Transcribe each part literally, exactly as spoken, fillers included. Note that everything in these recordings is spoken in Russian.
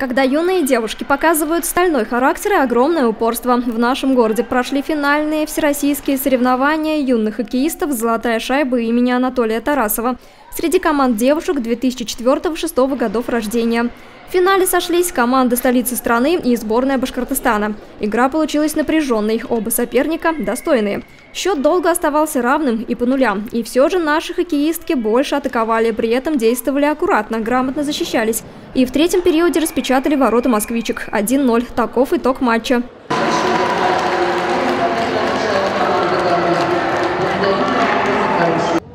когда юные девушки показывают стальной характер и огромное упорство. В нашем городе прошли финальные всероссийские соревнования юных хоккеистов «Золотая шайба» имени Анатолия Тарасова среди команд девушек две тысячи четвёртого — две тысячи шестого годов рождения. В финале сошлись команды столицы страны и сборная Башкортостана. Игра получилась напряженной, оба соперника достойные. Счет долго оставался равным и по нулям. И все же наши хоккеистки больше атаковали, при этом действовали аккуратно, грамотно защищались. И в третьем периоде распечатали ворота москвичек. один ноль. Таков итог матча.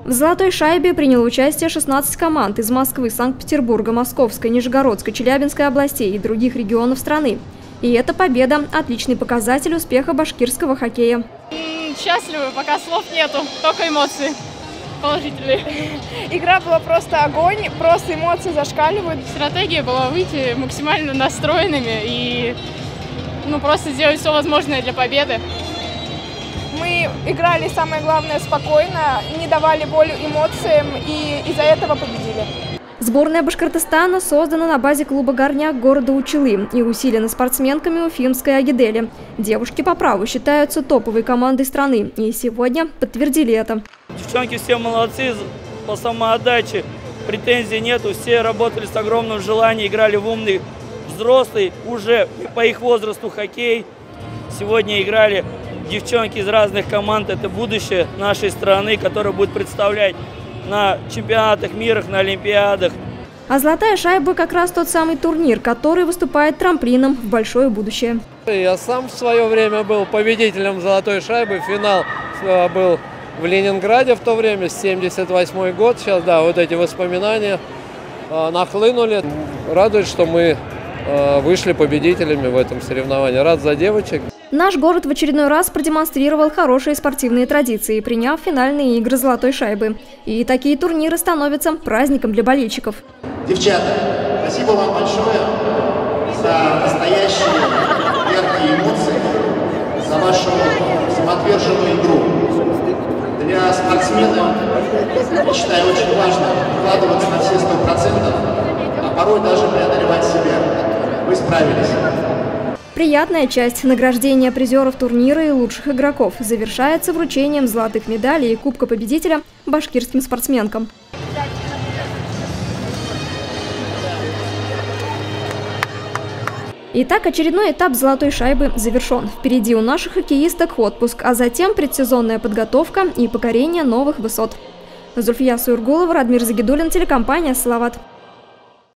В «Золотой шайбе» приняло участие шестнадцать команд из Москвы, Санкт-Петербурга, Московской, Нижегородской, Челябинской областей и других регионов страны. И эта победа – отличный показатель успеха башкирского хоккея. Счастливы, пока слов нету, только эмоции положительные. Игра была просто огонь, просто эмоции зашкаливают. Стратегия была выйти максимально настроенными и ну, просто сделать все возможное для победы. Мы играли, самое главное, спокойно, не давали волю эмоциям и из-за этого победили. Сборная Башкортостана создана на базе клуба «Горняк» города Учалы и усилена спортсменками у Фимской Агидели. Девушки по праву считаются топовой командой страны и сегодня подтвердили это. Девчонки все молодцы по самоотдаче, претензий нету, все работали с огромным желанием, играли в умный, взрослый, уже по их возрасту хоккей. Сегодня играли девчонки из разных команд, это будущее нашей страны, которое будет представлять на чемпионатах мира, на олимпиадах. А «Золотая шайба» как раз тот самый турнир, который выступает трамплином в большое будущее. Я сам в свое время был победителем «Золотой шайбы». Финал был в Ленинграде в то время, семьдесят восьмой год. Сейчас, да, вот эти воспоминания нахлынули. Радует, что мы вышли победителями в этом соревновании. Рад за девочек. Наш город в очередной раз продемонстрировал хорошие спортивные традиции, приняв финальные игры «Золотой шайбы». И такие турниры становятся праздником для болельщиков. Девчата, спасибо вам большое за настоящие яркие эмоции, за вашу самоотверженную игру. Для спортсмена, я считаю, очень важно вкладываться на все сто процентов, а порой даже преодолевать себя. Вы справились. Приятная часть награждения призеров турнира и лучших игроков завершается вручением золотых медалей и Кубка победителя башкирским спортсменкам. Итак, очередной этап «Золотой шайбы» завершен. Впереди у наших хоккеисток отпуск, а затем предсезонная подготовка и покорение новых высот. Зульфия Суюргулова, Радмир Загидуллин, телекомпания «Салават».